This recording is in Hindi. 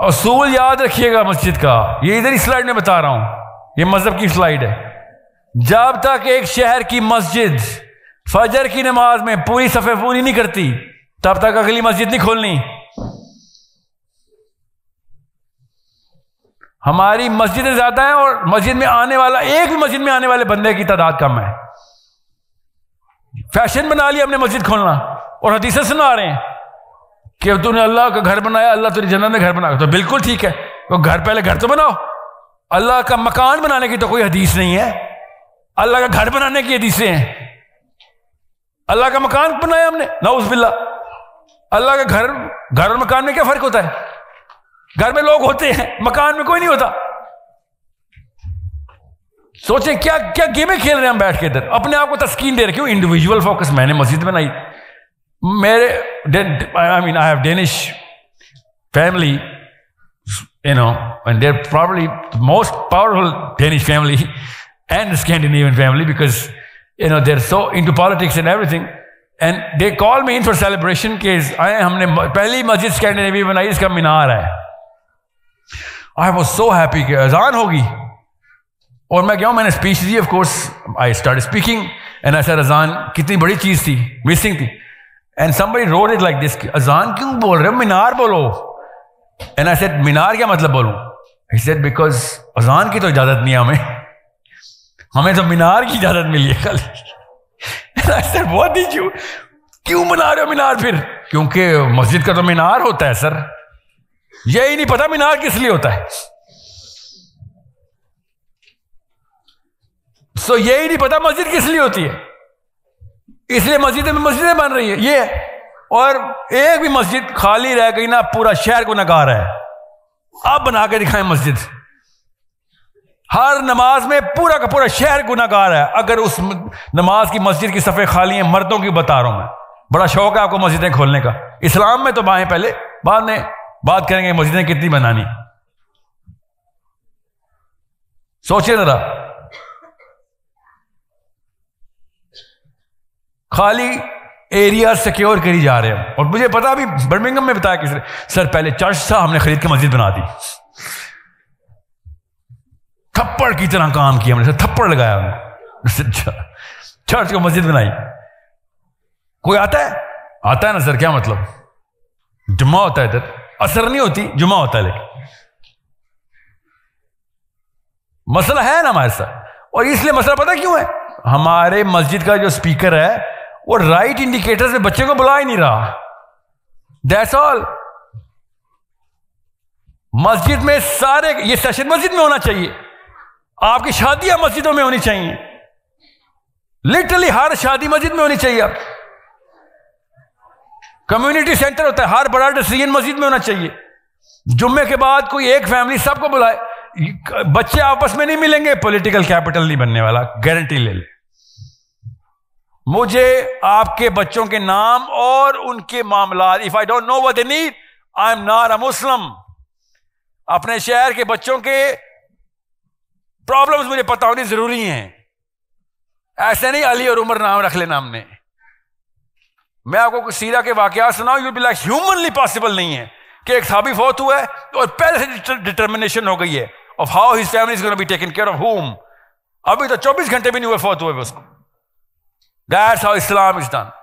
असूल याद रखिएगा मस्जिद का, ये इधर इस स्लाइड में बता रहा हूं, ये मजहब की स्लाइड है। जब तक एक शहर की मस्जिद फजर की नमाज में पूरी सफ़े पूरी नहीं करती, तब तक अगली मस्जिद नहीं खोलनी। हमारी मस्जिदें ज्यादा हैं और मस्जिद में आने वाला, एक भी मस्जिद में आने वाले बंदे की तादाद कम है। फैशन बना लिया हमने मस्जिद खोलना, और हदीसें सुना रहे हैं कि तूने अल्लाह का घर बनाया, अल्लाह तुझे जन्नत में घर बना। तो बिल्कुल ठीक है, तो घर पहले घर तो बनाओ। अल्लाह का मकान बनाने की तो कोई हदीस नहीं है, अल्लाह का घर बनाने की हदीसें हैं। अल्लाह का मकान बनाया हमने, नाउज़ुबिल्ला। अल्लाह का घर और मकान में क्या फर्क होता है? घर में लोग होते हैं, मकान में कोई नहीं होता। सोचें क्या क्या गेमें खेल रहे हैं हम बैठ के इधर, अपने आप को तस्कीन दे रहे। क्यों? Individual focus. मैंने मस्जिद बनाई, मेरे I have Danish family, you know, and they are probably most powerful Danish family and Scandinavian family, because you know they're so into politics and everything, and they call me in for celebration ke aaye humne pehli masjid Scandinavia banayi, iska minaar hai. I was so happy ki azan hogi, aur main gaya, maine speech di. Of course I started speaking and I said azan kitni badi cheez thi, missing thi, and somebody wrote it like this, azan kyun bol rahe ho, minaar bolo. And I said minaar kya matlab bolu? He said because azan ki to ijazat nahi hai hame, हमें तो मीनार की इजाजत मिली है खाली। बहुत ही क्यों बना रहे हो मीनार फिर? क्योंकि मस्जिद का तो मीनार होता है सर, यही नहीं पता मीनार किस लिए होता है। सो यही नहीं पता मस्जिद किस लिए होती है, इसलिए मस्जिदें बन रही है ये। और एक भी मस्जिद खाली रह गई ना, पूरा शहर को नकार है। आप बना के दिखाएं मस्जिद, हर नमाज में पूरा का पूरा शहर गुनाहगार है अगर उस नमाज की मस्जिद की सफ़े खाली हैं। मर्दों की बता रहा हूं मैं, बड़ा शौक है आपको मस्जिदें खोलने का। इस्लाम में तो बाएं पहले, बाद में बात करेंगे मस्जिदें कितनी बनानी। सोचिए जरा, खाली एरिया सिक्योर करी जा रहे हैं। और मुझे पता, अभी बर्मिंगम में बताया किसने, सर पहले चर्च था, हमने खरीद के मस्जिद बना दी, थप्पड़ की तरह काम किया हमने, थप्पड़ लगाया हमने, चर्च को मस्जिद बनाई। कोई आता है? आता है ना सर, क्या मतलब, जुम्मा होता है इधर, असर नहीं होती, जुम्मा होता है। लेकिन मसला है ना हमारे साथ, और इसलिए मसला पता क्यों है, हमारे मस्जिद का जो स्पीकर है वो राइट इंडिकेटर से बच्चे को बुला ही नहीं रहा। That's all. मस्जिद में सारे ये सेशन मस्जिद में होना चाहिए, आपकी शादियां मस्जिदों में होनी चाहिए, लिटरली हर शादी मस्जिद में होनी चाहिए। आप कम्युनिटी सेंटर होता है, हर बड़ा डिसीजन मस्जिद में होना चाहिए। जुम्मे के बाद कोई एक फैमिली सबको बुलाए। बच्चे आपस में नहीं मिलेंगे, पॉलिटिकल कैपिटल नहीं बनने वाला, गारंटी ले ले। मुझे आपके बच्चों के नाम और उनके मामला, if I don't know what they need I am not a Muslim. अपने शहर के बच्चों के प्रॉब्लम्स मुझे पता होनी जरूरी हैं। ऐसे नहीं अली और उमर नाम रख लेना हमने। मैं आपको कुछ सीरा के वाकयात सुनाऊं, you will be like humanly possible नहीं है कि एक साहबी फौत हुआ है और पहले से डिटर्मिनेशन हो गई है of how his family is gonna be taken care of home. अभी तो 24 घंटे भी नहीं हुए फौत हुए उसको। That's how Islam is done.